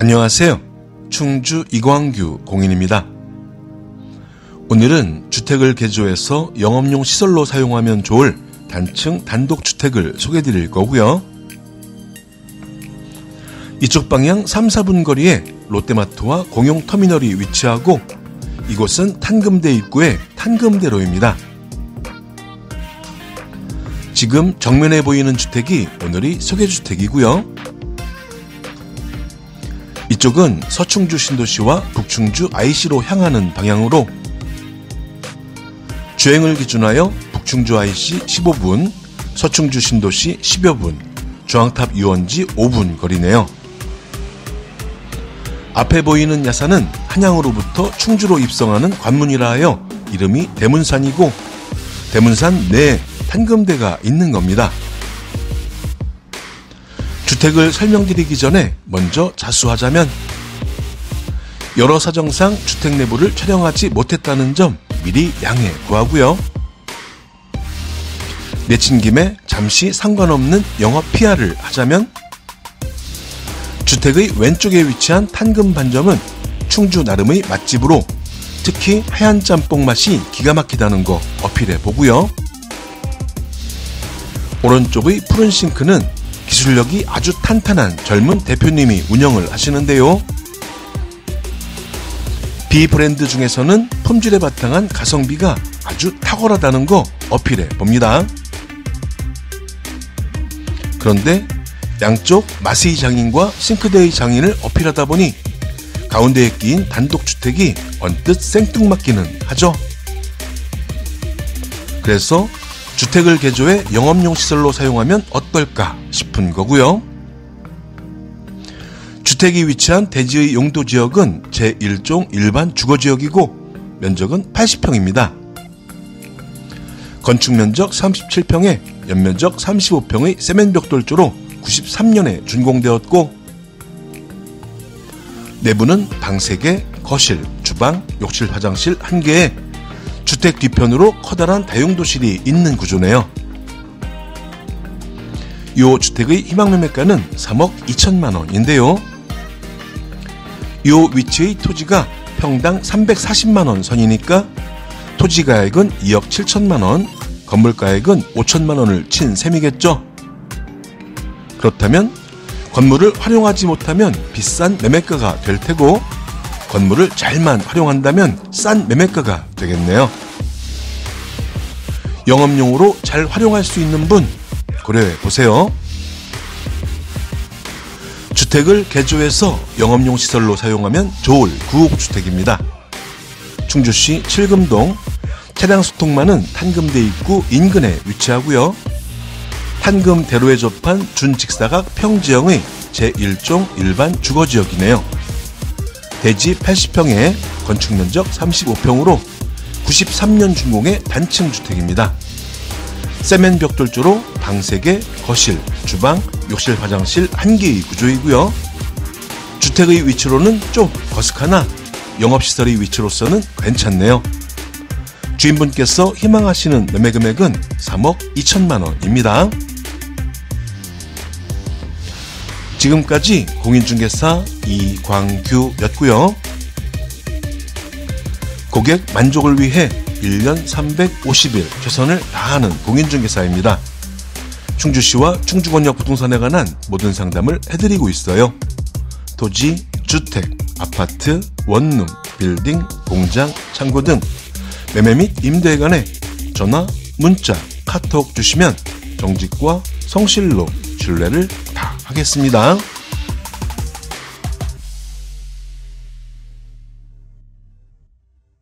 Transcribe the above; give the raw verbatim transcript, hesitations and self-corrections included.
안녕하세요. 충주 이광규 공인입니다. 오늘은 주택을 개조해서 영업용 시설로 사용하면 좋을 단층 단독주택을 소개해드릴 거고요. 이쪽 방향 삼, 사분 거리에 롯데마트와 공용터미널이 위치하고 이곳은 탄금대 입구의 탄금대로입니다. 지금 정면에 보이는 주택이 오늘의 소개주택이고요. 이쪽은 서충주 신도시와 북충주 아이씨로 향하는 방향으로 주행을 기준하여 북충주 아이씨 십오분, 서충주 신도시 십여분, 중앙탑 유원지 오분 거리네요. 앞에 보이는 야산은 한양으로부터 충주로 입성하는 관문이라 하여 이름이 대문산이고 대문산 내에 탄금대가 있는 겁니다. 주택을 설명드리기 전에 먼저 자수하자면 여러 사정상 주택 내부를 촬영하지 못했다는 점 미리 양해 구하고요. 내친 김에 잠시 상관없는 영업 피아르을 하자면 주택의 왼쪽에 위치한 탄금 반점은 충주 나름의 맛집으로 특히 하얀 짬뽕 맛이 기가 막히다는 거 어필해 보고요. 오른쪽의 푸른 싱크는 기술력이 아주 탄탄한 젊은 대표님이 운영을 하시는데요. B 브랜드 중에서는 품질에 바탕한 가성비가 아주 탁월하다는 거 어필해 봅니다. 그런데 양쪽 마스의 장인과 싱크대의 장인을 어필하다 보니 가운데에 끼인 단독주택이 언뜻 생뚱맞기는 하죠. 그래서 주택을 개조해 영업용 시설로 사용하면 어떨까 싶은 거고요. 주택이 위치한 대지의 용도 지역은 제일종 일반 주거지역이고 면적은 팔십평입니다. 건축면적 삼십칠평에 연면적 삼십오평의 세면벽돌조로 구십삼년에 준공되었고 내부는 방 세 개, 거실, 주방, 욕실, 화장실 한 개에 주택 뒤편으로 커다란 다용도실이 있는 구조네요. 이 주택의 희망매매가는 삼억 이천만원인데요. 이 위치의 토지가 평당 삼백사십만원 선이니까 토지가액은 이억 칠천만원, 건물가액은 오천만원을 친 셈이겠죠. 그렇다면 건물을 활용하지 못하면 비싼 매매가가 될 테고 건물을 잘만 활용한다면 싼 매매가가 되겠네요. 영업용으로 잘 활용할 수 있는 분 고려해보세요. 주택을 개조해서 영업용 시설로 사용하면 좋을 구옥주택입니다. 충주시 칠금동, 차량 소통 많은 탄금대 입구 인근에 위치하고요. 탄금대로에 접한 준직사각 평지형의 제일종 일반 주거지역이네요. 대지 팔십평에 건축면적 삼십오평으로 구십삼년 준공의 단층주택입니다. 세멘 벽돌조로 방 세 개, 거실, 주방, 욕실, 화장실 한 개의 구조이고요. 주택의 위치로는 좀 거슥하나 영업시설의 위치로서는 괜찮네요. 주인분께서 희망하시는 매매금액은 삼억 이천만원입니다. 지금까지 공인중개사 이광규였고요. 고객 만족을 위해 일년 삼백오십일 최선을 다하는 공인중개사입니다. 충주시와 충주권역 부동산에 관한 모든 상담을 해드리고 있어요. 토지, 주택, 아파트, 원룸, 빌딩, 공장, 창고 등 매매 및 임대에 관해 전화, 문자, 카톡 주시면 정직과 성실로 신뢰를 다하겠습니다.